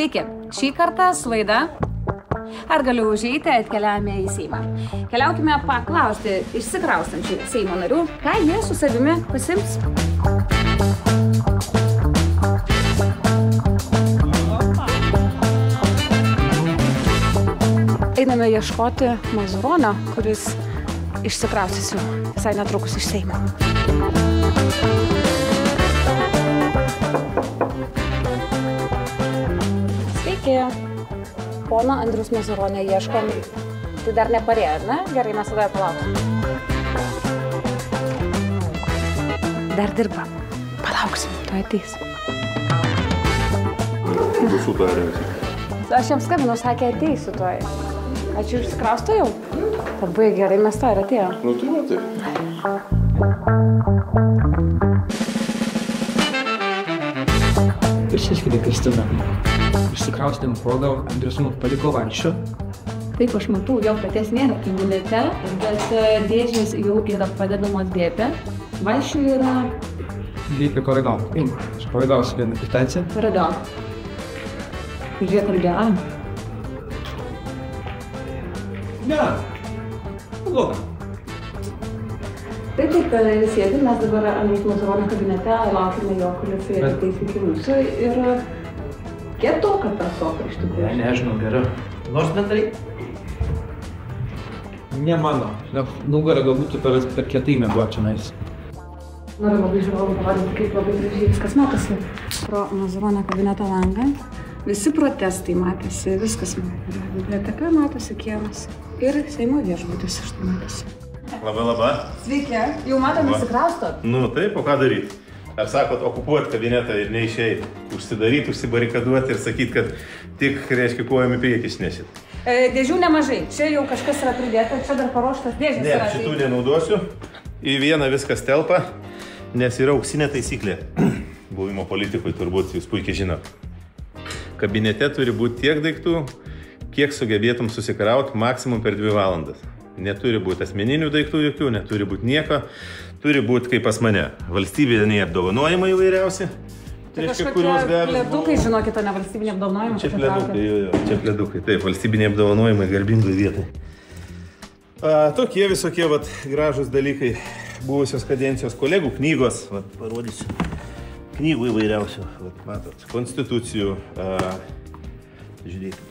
Sveiki, šį kartą su laida Ar galiu užeiti, atkeliavome į Seimą. Keliaukime paklausti išsikraustančių Seimo narių, ką jie su savimi pasims. Einame ieškoti Mazuronio, kuris išsikraustys jau visai netrukus iš Seimo. Sveiki, pono Andrius Mazuronio ieškom. Tai dar neparėjo, ar ne? Gerai, mes tada palauksim. Dar dirba. Palauksim, tu ateis. Jūsų tarėsi. Aš jiems skambinau, sakė, ateisiu tuoj. Ačiū, išsikrausto jau? Labai gerai, mes to ir atėjo. Nu, tai va, taip. Išsiškite, Kristina. Išsikraustėm progą, Andrius mums paliko vanščių. Taip, aš matau, jau katės nėra kabinete, bet dėžės jau yra padedamos dėpė. Vanščių yra... Dėpė koridom. Aš pavidausiu vieną distanciją. Koridom. Žiūrėk, koridom. Ne, bloga. Taip, taip, sėdim, mes dabar Andriaus Mazuronio kabinete, laukime jo, kuris yra teisėti mūsų ir kieto, kad tą sofa iš tikrųjų. Nežinau, gerai. Nors bendrai? Ne mano. Nugarą galbūt per kietai mėgočinais. Noriu labai žiūrovų parodyti, kaip labai gražiai viskas matosi. Pro Mazuronio kabineto langą. Visi protestai matėsi, viskas matėsi. Biblioteka matėsi, kiemas. Ir Seimo viešbutis iš to matėsi. Labai, labai. Sveiki. Jau matom, išsikraustot? Nu taip, o ką daryti? Ar sakot, okupuoti kabinetą ir neišeiti? Užsidaryti, užsibarikaduoti ir sakyti, kad tik, reiškia, kojom į priekį išnešit. Dėžių nemažai. Čia jau kažkas yra pridėta, čia dar paruoštas dėžės yra. Ne, šitų nenaudosiu. Į vieną viskas telpa, nes yra auksinė taisyklė. Buvimo politikui turbūt jūs puikiai žinot. Kabinete turi būti tiek daiktų, kiek sugebėtum susikrauti maksimum per 2 valandas. Neturi būti asmeninių daiktų jokių, neturi būti nieko. Turi būti kaip pas mane. Valstybiniai apdovanojimai įvairiausi. Tai kažkokie pledukai, žinokit, o ne valstybiniai apdovanojimai. Čia pledukai, jo, čia pledukai. Taip, valstybiniai apdovanojimai garbingai vietai. Tokie visokie gražus dalykai buvusios kadencijos kolegų, knygos, parodysiu. Knygų įvairiausių, matot, konstitucijų, žiūrėkite.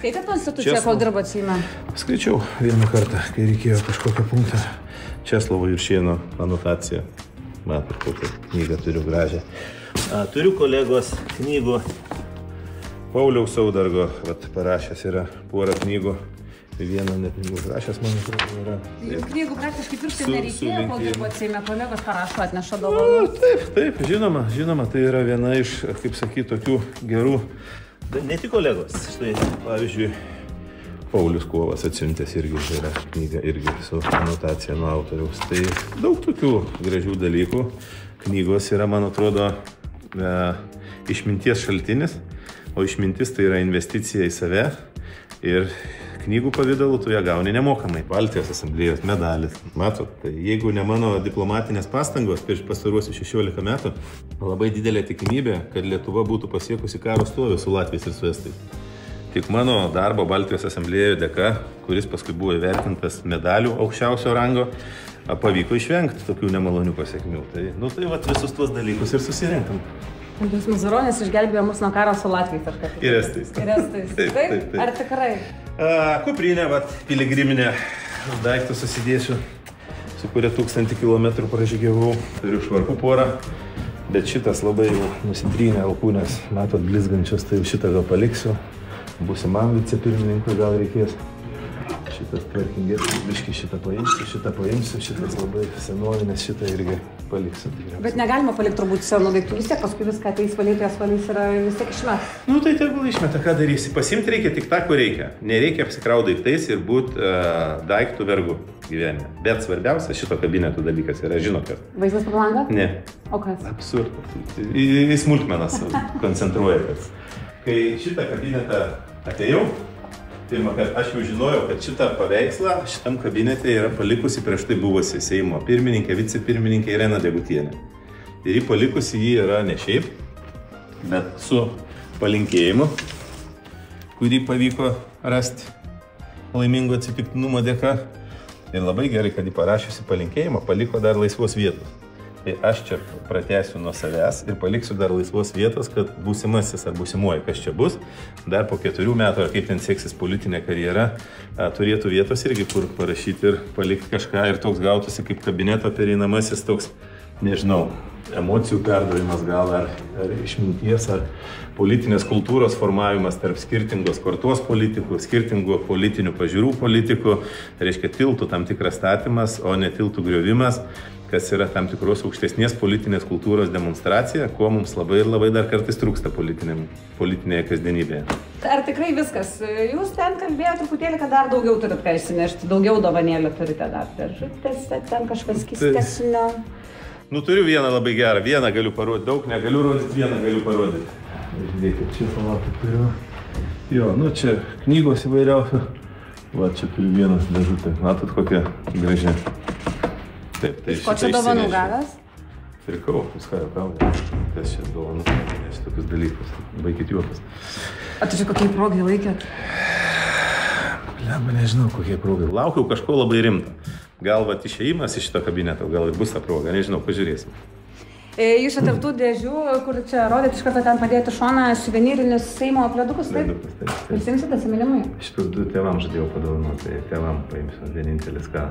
Skaitėt konstituciją, kol dirbat Seime? Skaičiau vieną kartą, kai reikėjo kažkokią punktą. Česlovo Juršėno anotacija. Matot, kokią knygą turiu gražią. Turiu kolegos knygų. Pauliaus Saudargo parašęs yra porą knygų. Vieną net užrašęs, man atrodo, yra. Knygų praktiškai pirkti nereikėjo, kol dirbo Seime, kolegos parašo atneša dovanų. Taip, taip, žinoma, žinoma, tai yra viena iš, kaip sakyti, tokių gerų. Ne tik kolegos, štai, pavyzdžiui, Paulius Kovas atsiuntęs irgi yra knyga, irgi su anotacija nuo autoriaus. Tai daug tokių gražių dalykų. Knygos yra, man atrodo, išminties šaltinis, o išmintis tai yra investicija į save ir knygų pavidalų tu ją gauni nemokamai. Baltijos asamblėjos medalis. Matot, tai jeigu ne mano diplomatinės pastangos prieš pastaruosius 16 metų, labai didelė tikimybė, kad Lietuva būtų pasiekusi karo stovį su Latvijais ir su Estais. Tik mano darbo Baltijos asamblėjoje dėka, kuris paskui buvo įvertintas medalių aukščiausio rango, pavyko išvengti tokių nemalonių pasiekmių. Tai, nu tai visus tuos dalykus ir susirinkam. Andrius Mazuronis išgelbėjo mus nuo karo su Latvijais. Ir Estais. Ir Estais. Taip? Ar tikrai? Kuprinė, piligriminė, daiktų susidėsiu, su kuria 1000 kilometrų pražygiavau. Turiu švarkų porą, bet šitas labai nusitrynė alkūnės, matot, blizgančios, tai šitą gal paliksiu. Būsimam vicepirmininkui gal reikės. Šitas tvarkingesnis, biškį šitą paimsiu, šitas labai senovinis, šitą irgi paliksiu. Bet negalima palikti turbūt senų daiktų, vis tiek paskui viską ateis valyti, jas valys ir vis tiek išmes. Nu tai tegul išmeta, ką darysi. Pasiimti reikia tik tą, ko reikia. Nereikia apsikrauti daiktais ir būti daiktų vergu gyvenime. Bet svarbiausia šito kabineto dalykas yra, žinot, kad... Vaizdas pro langą? Ne. O kas? Absurdas. Į smulkmenas koncentruoja, kad... Kai šitą kabinetą atėjau, pirmą kartą aš jau žinojau, kad šitą paveikslą šitam kabinete yra palikusi prieš tai buvusi Seimo pirmininkė, vicepirmininkė Irena Degutienė. Ir ji palikusi yra ne šiaip, bet su palinkėjimu, kurį pavyko rasti laimingo atsitiktinumo dėka. Ir labai gerai, kad jį parašiusi palinkėjimą, paliko dar laisvos vietos. Tai aš čia pratęsiu nuo savęs ir paliksiu dar laisvos vietos, kad būsimasis ar būsimoji, kas čia bus, dar po 4 metų, ar kaip ten sieksis politinė karjera, turėtų vietos irgi, kur parašyti ir palikti kažką. Ir toks gautųsi kaip kabineto pereinamasis toks, nežinau, emocijų perdavimas gal, ar išminties, ar politinės kultūros formavimas tarp skirtingos kartos politikų, skirtingų politinių pažiūrų politikų, reiškia tiltų tam tikras statymas, o ne tiltų griovimas, kas yra tam tikros aukštesnės politinės kultūros demonstracija, ko mums labai ir labai dar kartais trūksta politinėje kasdienybėje. Ar tikrai viskas? Jūs ten kalbėjote truputėlį, kad dar daugiau turite ką išsinešti, daugiau dovanėlių turite dar peržiūrėti, ten kažkas keistesnio. Nu, turiu vieną labai gerą, vieną galiu parodyti, daug negaliu rodyti, vieną galiu parodyti. Žiūrėkit, čia palaukit turiu. Jo, nu čia knygos įvairiausių. Va, čia turiu vienas dėžutę. Matot, kokia graži. Taip, tai šitą išsinešiu. Ko čia dovanų gavęs? Pirkau, viską jau gavau. Kas čia dovanų gavęs, tokius dalykus. Baikit juokas. A, tu čia kokiai progai laikėt? Lamba, nežinau, kokiai progai. Laukiau kažko labai rimto. Gal vat išėjimas iš šito kabineto, gal ir bus ta proga, nežinau, pažiūrėsim. Iš atartų dėžių, kur čia rodėt, iš karto ten padėti šoną suvenyrinius Seimo pledukus, taip? Taip. Prisimsit atsiminimai? Šitus 2 tėvam žadėjau padovanoti, tai tėvam paimsiu vienintelis, ką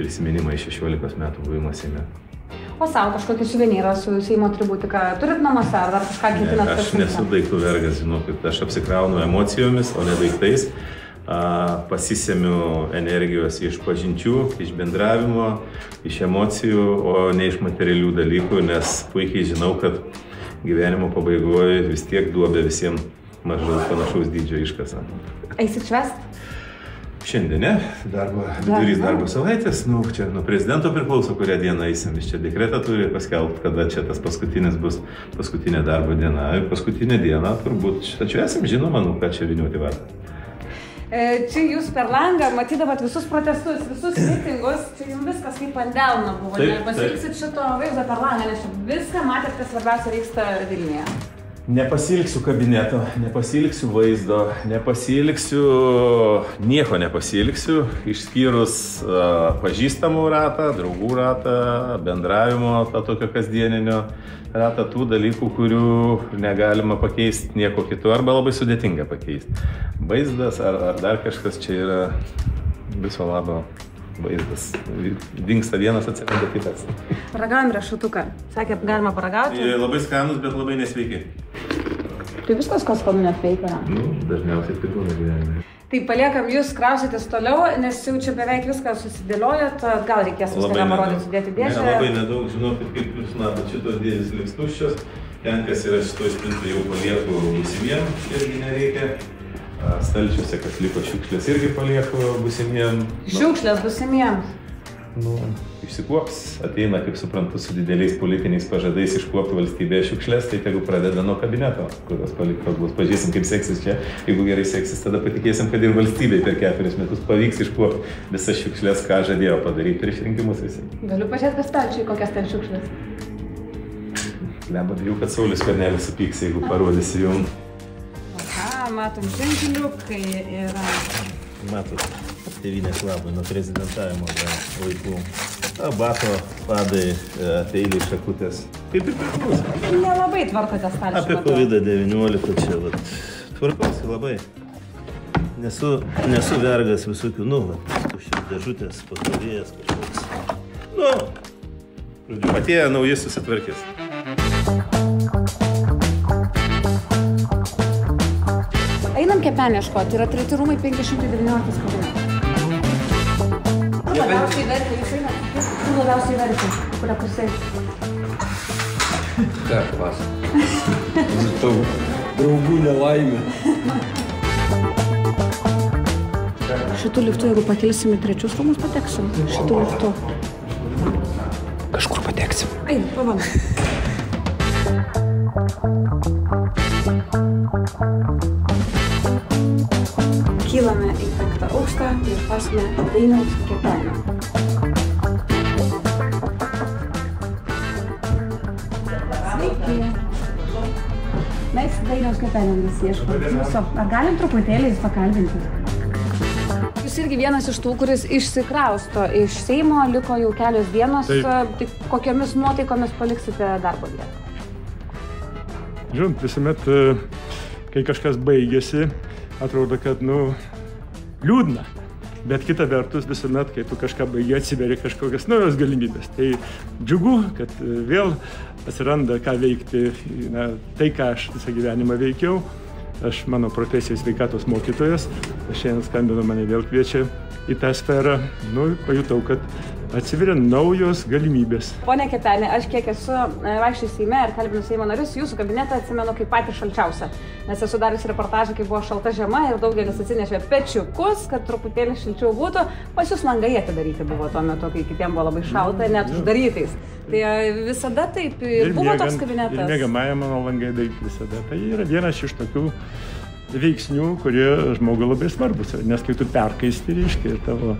prisiminimą iš 16 metų buvimo Seime. O savo kažkokį suvenyrą su Seimo atributiką turit namuose, ar dar kažką ketinat? Aš nesu daiktų vergas, žinokit, aš apsikraunu emocijomis, o ne daiktais. Pasisemiu energijos iš pažinčių, iš bendravimo, iš emocijų, o ne iš materialių dalykų, nes puikiai žinau, kad gyvenimo pabaigoje vis tiek duobė visiems maždaug panašaus dydžio iškasa. Eisit švęst? Šiandien, ne? Vidurys darbo savaitės, nu, čia nuo prezidento priklauso, kurią dieną eisim, jis čia dekretą turi paskelbti, kada čia tas paskutinis bus, paskutinė darbo diena, ir paskutinė diena turbūt šitą čia esam, žinoma, nu, ką čia viniuoti vardą. Čia jūs per langą matydavot visus protestus, visus mitingus, čia jums viskas kaip ant delno buvo, nepasilgsit šito vaizdo per langą, nes viską matėt, kas svarbiausia vyksta Vilniuje. Nepasilgsiu kabineto, nepasilgsiu vaizdo, nepasilgsiu, nieko nepasilgsiu, išskyrus pažįstamų ratą, draugų ratą, bendravimo tą tokio kasdieninio ratą, tų dalykų, kurių negalima pakeisti nieko kitu arba labai sudėtinga pakeisti. Vaizdas ar dar kažkas čia yra viso labo vaizdas. Dingsta vienas, atsiranda kitas. Paragavom riešutuką. Sakėt, galima paragauti? Labai skanus, bet labai nesveiki. Tai viskas, kas kabinet veikia? Nu, dažniausiai taip būna gyvenime. Tai paliekam, jūs krausitės toliau, nes jau čia beveik viską susidėliojot, gal reikės viską neparodyti, sudėti dėžę. Ne, labai nedaug, žinokit, kaip jūs matot, šitos dėžės liks tuščios, ten, kas yra šitoj spintoj, jau palieku būsimiem, irgi nereikia. Stalčiuose, kas liko šiukšlės, irgi palieku būsimiem. Šiukšlės būsimiem? Nu, išsikuops, ateina, kaip suprantu, su dideliais politiniais pažadais iškuopti valstybės šiukšlės, tai tegu pradeda nuo kabineto, kurios paliktos bus. Pažiūrėsim, kaip seksis čia, jeigu gerai seksis, tada patikėsim, kad ir valstybei per 4 metus pavyks iškuopti visas šiukšlės, ką žadėjo padaryti prieš rinkimus visi. Galiu pažiūrėti, kas stalčiai, kokias ten šiukšlės. Lamba, bijau, kad Saulius Skvernelis supyks, jeigu parodysi jums. Matom žengiliukai yra... Matot, tėvynės labai nuo prezidentavimo laikų. Bato, padai, ateiliai, šakutės. Kaip ir pirkus. Nelabai tvarkote stalčių. Apie COVID-19 čia, vat, tvarkosi labai. Nesu vergas visokių, nu, vat, tuščios dėžutės, patarėjas kažkoks. Nu, žodžiu, atėjo nauji susitvarkės. Einam Kepenį ieškoti, yra 3 rūmai 519 kabinetas. Kur labiausiai verti, jūs einate? Kur labiausiai verti, kuria pusė? Ką, vas? Žinau, draugų nelaimė. Šitų liftų, jeigu pakelsim į 3 rūmus, pateksim. Šitų liftų. Kažkur pateksim. Einam, pabandom. Kylame į 5 aukštą ir pasime Dainiaus Kepenio. Sveiki. Mes Dainiaus Kepenio vis ieškom. Ar galim truputėlį jis pakalbinti? Jūs irgi vienas iš tų, kuris išsikrausto iš Seimo, liko jau kelios dienos. Tai kokiamis nuotaikomis paliksite darbo vietą? Žinot, visuomet, kai kažkas baigėsi, atrodo, kad, liūdna. Bet kita vertus, visuomet, kai tu kažką baigi, atsiveri kažkokias naujos galimybės. Tai džiugu, kad vėl atsiranda ką veikti, tai, ką aš visą gyvenimą veikiau. Aš mano profesijos sveikatos mokytojas, aš šiandien skambino, mane vėl kviečia į tą sferą, pajutau, kad atsiveria naujos galimybės. Pone Kepenį, aš kiek esu vaikščiai Seime ir kalbinu Seimo narius, jūsų kabinetą atsimenu kaip patį šalčiausią, nes esu darius reportažą, kai buvo šalta žiema ir daugelis atsinešė pečiukus, kad truputėlį šilčiau būtų, pas jūs langai atidaryti buvo tuo metu, kai kitiem buvo labai šalta, net uždarytais. Tai visada taip ir buvo toks kabinetas. Ir miegamąją mano langai daryti visada. Tai yra vienas iš tokių veiksnių, kurie žmogui labai svarbus, nes kai tu perkaisti, reiškia, tavo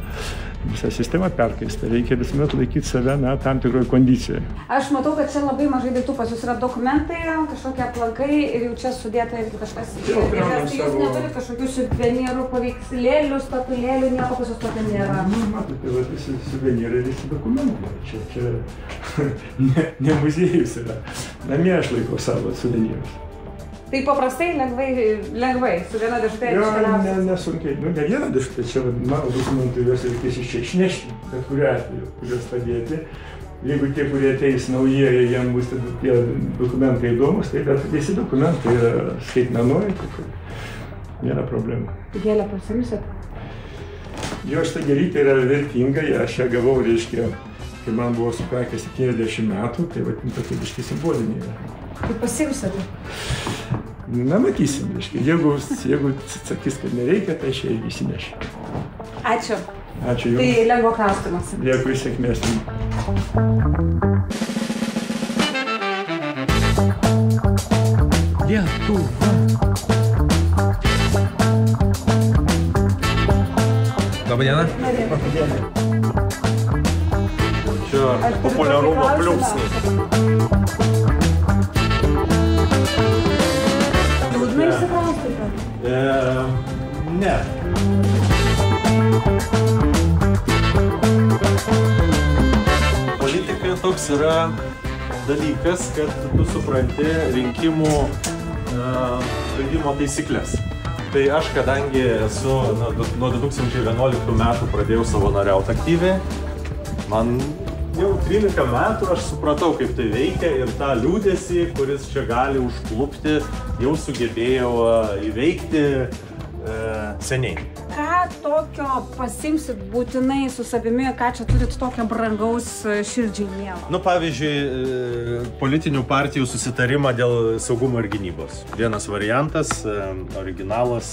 visą sistemą perkaista. Reikia visuomet laikyti save, tam tikroje kondicijoje. Aš matau, kad čia labai mažai daiktų. Pas jūs yra dokumentai, kažkokie aplankai ir jau čia sudėta irgi kažkas. Jūs neturite kažkokių suvenyrų, paveikslėlių, statulėlių, nieko pas jūs tokio nėra. Matote, visi suvenyrai, visi dokumentai. Čia ne muziejus yra. Namie aš laikau savo suvenyrus. Tai paprastai, lengvai, su viena dėžutė iškeliausiai? Jo, nesunkiai. Ne viena dėžutė, čia mano dokumentų juos reikės iš čia išnešti, bet kuriuo atveju, kuriuos padėti. Jeigu tie, kurie ateis naujieji, jiems bus tie dokumentai įdomus, tai visi dokumentai yra skaitmenuoji, tai nėra problema. Gėlę pasiimsit? Jo, šitą gėlytę yra vertinga, aš ją gavau, reiškia, kai man buvo sukakę 70 metų, tai vadin, tokia biškai simbolinė yra. Tai pasiimsit? Matysim, jeigu sakys, kad nereikia, tai aš jai įsinešiu. Ačiū. Ačiū Jums. Tai lengvo klausimas. Dėkui, sėkmės. Lietuva. Labą dieną. Labą dieną. Čia populiarumo pliūpsnis. Ne. Politika toks yra dalykas, kad tu supranti rinkimo taisyklės. Tai aš, kadangi esu nuo 2011 metų pradėjau savanoriauti aktyviai, man jau 13 metų aš supratau, kaip tai veikia ir tą liūdesį, kuris čia gali užklupti, jau sugebėjau įveikti seniai. Ką tokio pasimsit būtinai su savimi, ką čia turit tokio brangaus širdžiai mielo? Pavyzdžiui, politinių partijų susitarimą dėl saugumo ir gynybos. Vienas variantas, originalas,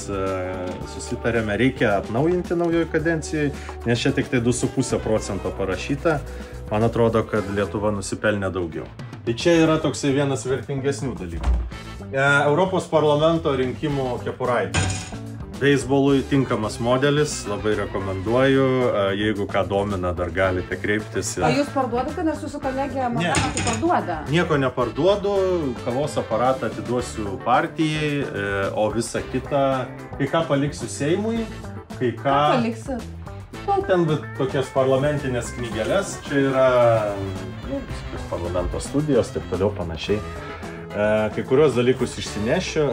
susitarėme, reikia atnaujinti naujoje kadencijoje, nes čia tik tai 2,5% parašyta. Man atrodo, kad Lietuva nusipelnė daugiau. Tai čia yra toksai vienas vertingesnių dalykų. Europos parlamento rinkimų kepuraitis. Beisbolui tinkamas modelis, labai rekomenduoju. Jeigu ką domina, dar galite kreiptis. O jūs parduodate, nes jūsų kolegija manau, tai parduoda? Nieko neparduodu, kavos aparatą atiduosiu partijai, o visą kitą. Kai ką paliksiu Seimui, kai ką... Ką paliksit? Ten tokias parlamentinės knygelės, čia yra parlamento studijos, taip toliau panašiai. Kai kurios dalykus išsinešiu,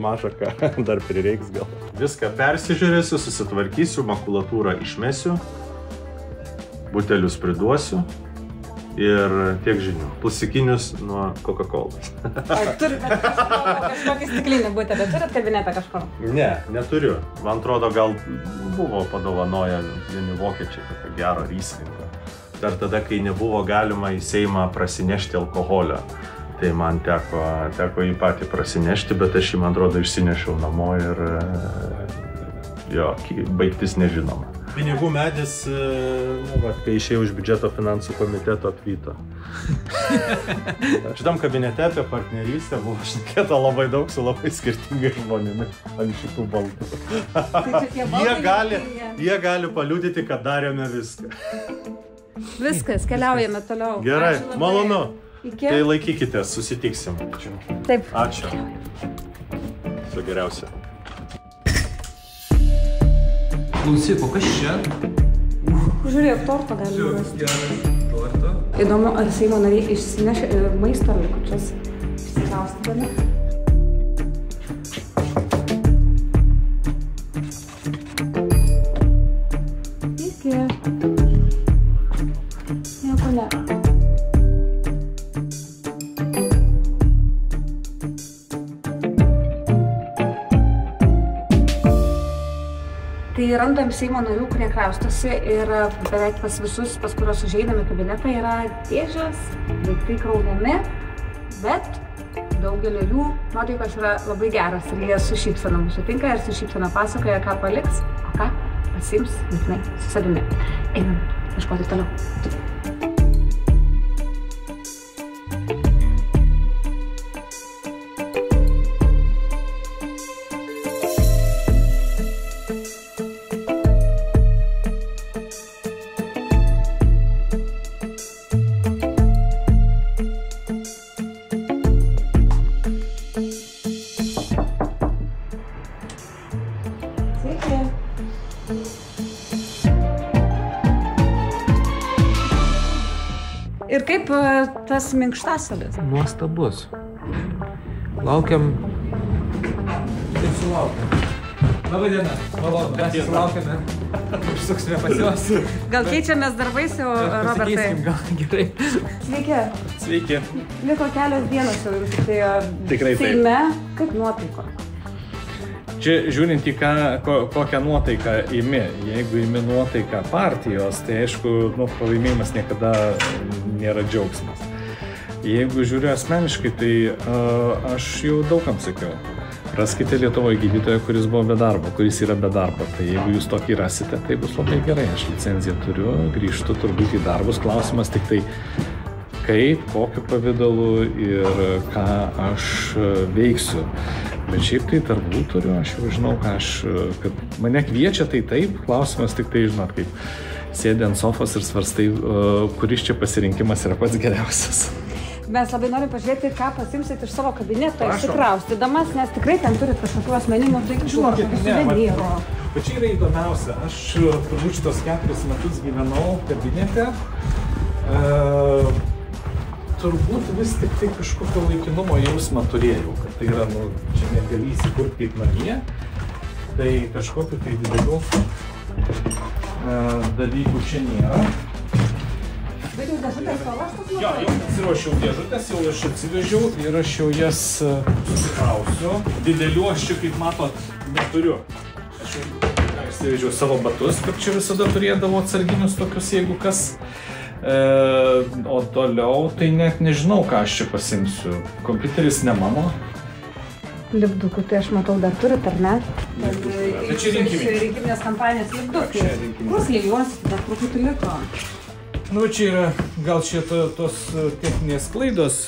mažą ką dar prireiks gal. Viską persižiūrėsiu, susitvarkysiu, makulatūrą išmesiu, butelius priduosiu ir tiek žinių. Plastikinius nuo Coca-Cola. Ar turite kažkokį stiklinį butelį, turit kabinetą kažkur? Ne, neturiu. Man atrodo, gal buvo padovanoję vieni vokiečiai tokio gero ryslingo. Dar tada, kai nebuvo galima į Seimą prasinešti alkoholio. Tai man teko jį patį prasinešti, bet aš jį, man atrodo, išsinešiau namo ir jo, baigtis nežinoma. Pinigų medis, kai išėjau iš biudžeto finansų komiteto, atvyto. Šitam kabinete apie partnerystę buvo šnekėta labai daug su labai skirtingai žmonėmis ant šitų baldų. Jie gali paliudyti, kad darėme viską. Viskas, keliaujame toliau. Gerai, malonu. Iki. Tai laikykite, susitiksim. Ačiū. Taip. Ačiū. Viso geriausia. Klausyk, o kas čia? Žiūrėk, torto galima rasti. Gerai, torto. Įdomu, ar Seimo nariai išsineš maisto likučius. Išsikraustydami. Iki. Nieko ne. Tai randam Seimo narių, kurie kraustosi ir beveik pas visus, pas kuriuos užeiname kabinetą, yra dėžės, daiktai kraunami, bet daugelio jų nuotaikos yra labai geros ir jie su šypsena mūsų tinka ir su šypsena pasakoja, ką paliks, o ką pasiims, būtinai su savimi. Einam, ieškoti toliau. Ir kaip tas minkštasalis? Nuostabus. Laukiam. Taip sulaukiam. Labai diena. Malonu, mes sulaukiame. Užsuksime pas juos. Gal keičiamės darbais jau, Robertai? Gal gerai. Sveiki. Sveiki. Liko kelios dienos jau jums tikrai Seime. Kaip nuotaiko? Čia žiūrint į kokią nuotaiką imi. Jeigu imi nuotaiką partijos, tai aišku, pralaimėjimas niekada nėra džiaugsmas. Jeigu žiūriu asmeniškai, tai aš jau daugam sakiau. Raskite Lietuvoje gydytoją, kuris buvo be darbo, kuris yra be darbo. Tai jeigu jūs tokį rasite, tai bus labai gerai. Aš licenciją turiu, grįžtu turbūt į darbus. Klausimas tik tai, kaip, kokiu pavidalu ir ką aš veiksiu. Bet šiaip tai darbų turiu, aš jau žinau, kad mane kviečia, tai taip, klausimas tik tai, žinot, kaip sėdi ant sofos ir svarstai, kuris čia pasirinkimas yra pats geriausias. Mes labai norime pažiūrėti, ką pasimsit iš savo kabineto išsikraustydamas, nes tikrai ten turit kažkokių asmeninių daiktų. Žinokit, ne, bet čia yra įdomiausia. Aš turbūt šitos 4 metus gyvenau kabinete. Turbūt vis tik tai kažkokio laikinumo jausmą turėjau, kad tai yra, čia negali įsikurti kaip namie, tai kažkokiu tai didelių dalykų čia nėra. Bet jau dėžutės paruoštos? Jo, jau atsiruošiau dėžutės, jau aš atsivežiau ir aš jau jas susikrausiu. Didelių aš čia, kaip matot, neturiu. Aš jau išsivežiau savo batus, kur čia visada turėdavo atsarginius tokius, jeigu kas. O toliau, tai net nežinau, ką aš čia pasimsiu. Kompiuteris ne mano. Lipdukų, tai aš matau, dar turit, ar ne? Lipdukų. Čia rinkiminės kampanijos lipdukai. Kus lėjuosi, dar truputį liko. Nu, čia yra gal čia tos techninės klaidos,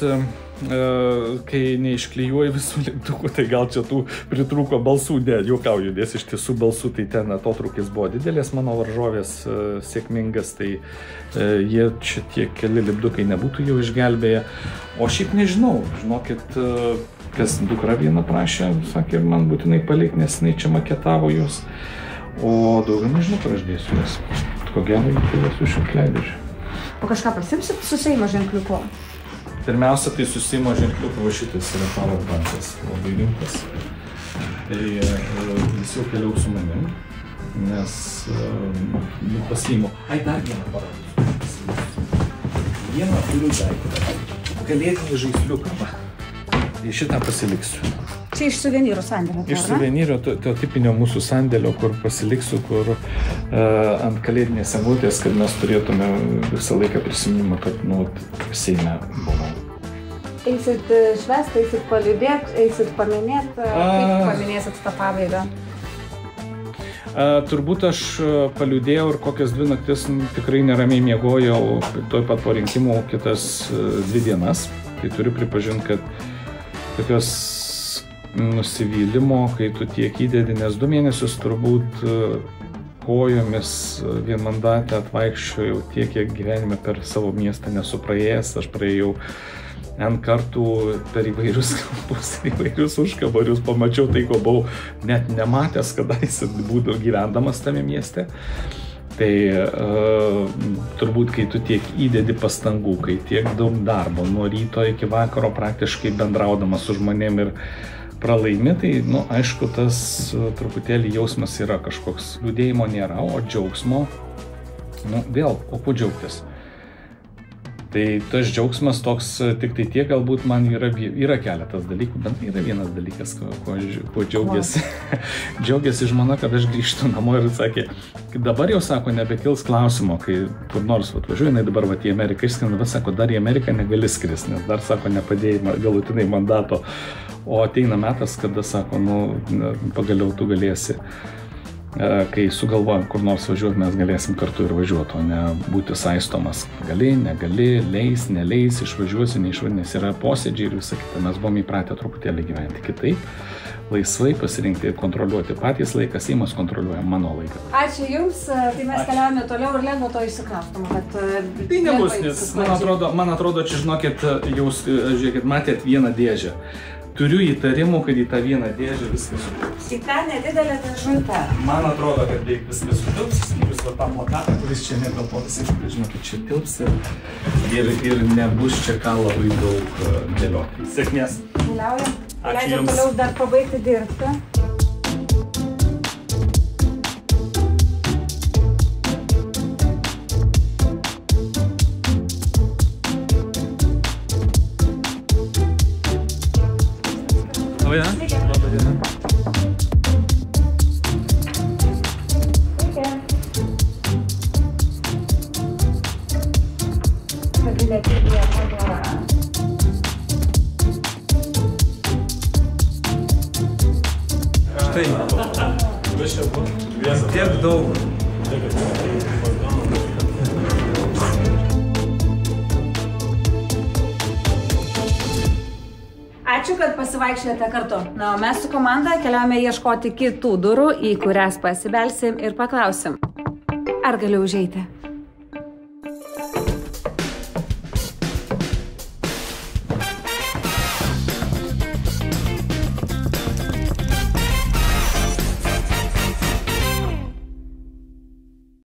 kai neišklijuoji visų lipdukų, tai gal čia tų pritrūko balsų, juokauju, nes iš tiesų balsų, tai ten atotrūkis buvo didelės mano varžovės sėkmingas, tai jie čia tie keli lipdukai nebūtų jau išgelbėję. O šiaip nežinau, žinokit, kas dukra viena prašė, sakė, man būtinai palik, nes jinai čia maketavo juos, o daugiau nežinau, kur aš dėsiu juos. Ko gero, tai esu šiukšliadėžiu. O kažką pasimsit su Seimo ženkliuku? Pirmiausia, tai su Seimo ženkliuku, va šitas yra Paros bankas, labai rimtas. Tai jis jau keliau su manim, nes pasiimu. Ai, dar vieną parodysiu. Vieną turiu daiktą. Kalėdinį žaisliuką. Ir šitą pasiliksiu. Čia iš suvenyrų sandėlio, ar ne? Iš suvenyrų, to tipinio mūsų sandėlio, kur pasiliksiu, kur ant kalėdinės eglutės, kad mes turėtume visą laiką prisiminimą, kad Seime buvo. Eisit švęst, eisit palydėt, eisit paminėt, kaip paminėsit tą pabaigą? Turbūt aš paliūdėjau ir kokias 2 naktis tikrai neramiai miegojau, toj pat po rinkimų kitas 2 dienas. Tai turiu pripažinti, kad tokios nusivylimo, kai tu tiek įdedi, nes 2 mėnesius turbūt kojomis vienmandatę atvaikščiojau tiek, kiek gyvenime per savo miestą nesupraėjęs. Aš praėjau N kartų per įvairius kampus, įvairius užkabarius, pamačiau tai, ko buvau net nematęs, kadaise būdavau gyvendamas tame mieste. Tai turbūt, kai tu tiek įdedi pastangų, kai tiek daug darbo, nuo ryto iki vakaro praktiškai bendraudamas su žmonėm ir pralaimi, tai, nu, aišku, tas truputėlį jausmas yra kažkoks. Liūdėjimo nėra, o džiaugsmo, nu, vėl, o kuo džiaugtis? Tai tas džiaugsmas toks, tik tai tiek galbūt man yra keletas dalykų, bet yra vienas dalykas, kuo džiaugiasi. Džiaugiasi žmona, kad aš grįžtu namo ir sakė, dabar jau, sako, nebekils klausimo, kai kur nors važiuoju, jinai dabar į Ameriką išskrenda, bet sako, dar į Ameriką negali skristi, nes dar, sako, nepadėjai galutinai mandato, o ateina metas, kada, sako, nu, pagaliau tu galėsi. Kai sugalvojam, kur nors važiuoti, mes galėsim kartu ir važiuoti, o ne būti saistomas. Gali, negali, leis, neleis, išvažiuosi, neišvažiuosi, nes yra posėdžiai ir visą kitą. Mes buvom įpratę truputėlį gyventi kitaip, laisvai pasirinkti ir kontroliuoti patys laiką, Seimas kontroliuoja mano laiką. Ačiū Jums, tai mes keliavome toliau ir lengvo to įsikraftome. Tai nebus, nes man atrodo, čia žinokit, jau, žiūrėkit, matėt vieną dėžę. Turiu įtarimų, kad į tą vieną dėžę viskas sutilps. Į tą nedidelę dėžutę. Man atrodo, kad beveik viskas sutilps, jūs va tą plakatą, kuris čia nekalpo visai, žinokit, čia tilps ir nebus čia ką labai daug dėlioti. Sėkmės. Keliaujam. Ačiū Jums. Leidžiam toliau dar pabaigti dirbti. Labai diena. Labai diena. Sveiki. Pabilėti vietą gerą. Štai. Tiek daug. Ačiū, kad pasivaikščiojate kartu. Na, o mes su komanda keliaujame ieškoti kitų durų, į kurias pasibelsim ir paklausim. Ar galiu užeiti?